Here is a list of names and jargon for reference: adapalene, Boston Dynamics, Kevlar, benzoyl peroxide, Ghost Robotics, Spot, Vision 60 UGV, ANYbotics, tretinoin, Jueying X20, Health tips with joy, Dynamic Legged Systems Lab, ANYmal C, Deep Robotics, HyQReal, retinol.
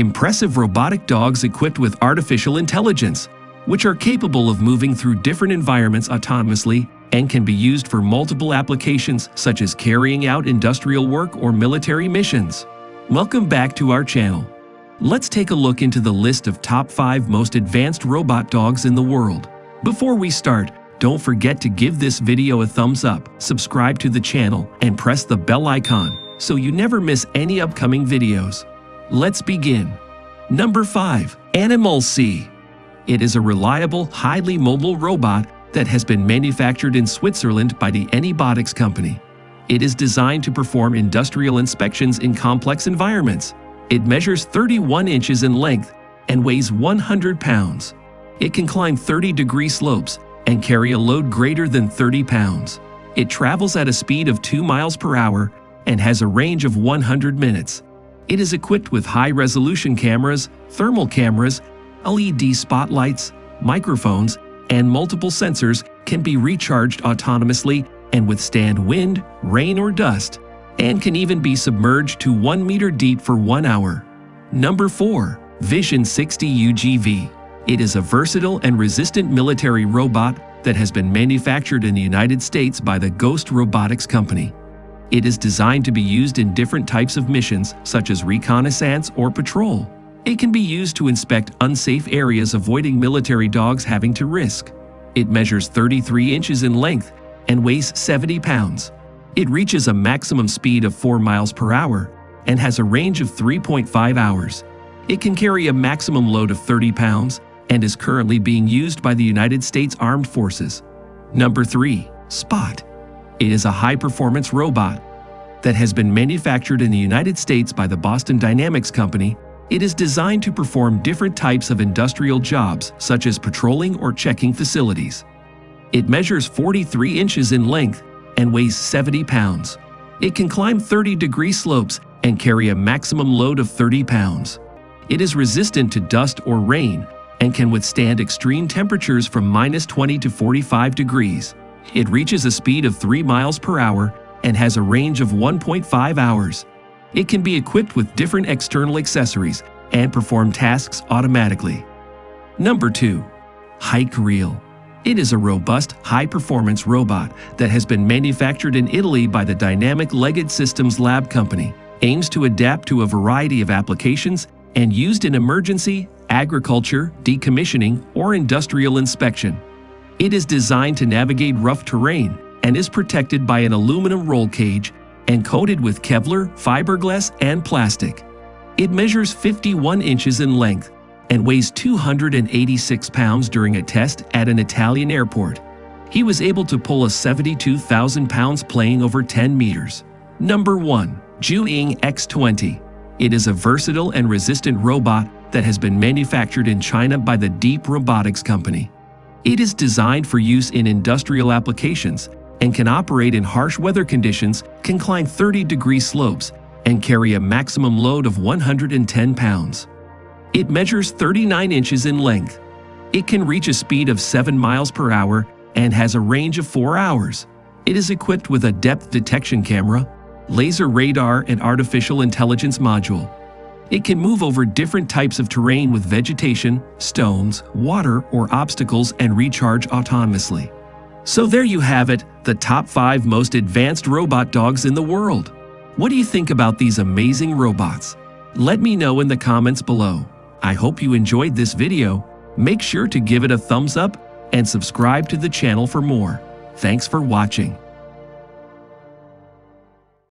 Impressive robotic dogs equipped with artificial intelligence, which are capable of moving through different environments autonomously and can be used for multiple applications such as carrying out industrial work or military missions. Welcome back to our channel. Let's take a look into the list of top 5 most advanced robot dogs in the world. Before we start, don't forget to give this video a thumbs up, subscribe to the channel, and press the bell icon so you never miss any upcoming videos. Let's begin. Number 5. ANYmal C. It is a reliable, highly mobile robot that has been manufactured in Switzerland by the ANYbotics company. It is designed to perform industrial inspections in complex environments. It measures 31 inches in length and weighs 100 pounds. It can climb 30-degree slopes and carry a load greater than 30 pounds. It travels at a speed of 2 miles per hour and has a range of 100 minutes. It is equipped with high-resolution cameras, thermal cameras, LED spotlights, microphones, and multiple sensors. Can be recharged autonomously and withstand wind, rain, or dust, and can even be submerged to 1 meter deep for 1 hour. Number 4. Vision 60 UGV. It is a versatile and resistant military robot that has been manufactured in the United States by the Ghost Robotics company. It is designed to be used in different types of missions, such as reconnaissance or patrol. It can be used to inspect unsafe areas, avoiding military dogs having to risk. It measures 33 inches in length and weighs 70 pounds. It reaches a maximum speed of 4 miles per hour and has a range of 3.5 hours. It can carry a maximum load of 30 pounds and is currently being used by the United States Armed Forces. Number 3. Spot. It is a high-performance robot that has been manufactured in the United States by the Boston Dynamics company. It is designed to perform different types of industrial jobs, such as patrolling or checking facilities. It measures 43 inches in length and weighs 70 pounds. It can climb 30-degree slopes and carry a maximum load of 30 pounds. It is resistant to dust or rain and can withstand extreme temperatures from -20 to 45 degrees. It reaches a speed of 3 miles per hour and has a range of 1.5 hours. It can be equipped with different external accessories and perform tasks automatically. Number 2. HyQReal. It is a robust, high-performance robot that has been manufactured in Italy by the Dynamic Legged Systems Lab company, aims to adapt to a variety of applications and used in emergency, agriculture, decommissioning, or industrial inspection. It is designed to navigate rough terrain and is protected by an aluminum roll cage and coated with Kevlar, fiberglass, and plastic. It measures 51 inches in length and weighs 286 pounds during a test at an Italian airport. He was able to pull a 72,000 pounds plane over 10 meters. Number 1. Jueying X20. It is a versatile and resistant robot that has been manufactured in China by the Deep Robotics company. It is designed for use in industrial applications and can operate in harsh weather conditions, can climb 30-degree slopes, and carry a maximum load of 110 pounds. It measures 39 inches in length. It can reach a speed of 7 miles per hour and has a range of 4 hours. It is equipped with a depth detection camera, laser radar, and artificial intelligence module. It can move over different types of terrain with vegetation, stones, water, or obstacles and recharge autonomously. So there you have it, the top 5 most advanced robot dogs in the world. What do you think about these amazing robots? Let me know in the comments below. I hope you enjoyed this video. Make sure to give it a thumbs up and subscribe to the channel for more. Thanks for watching.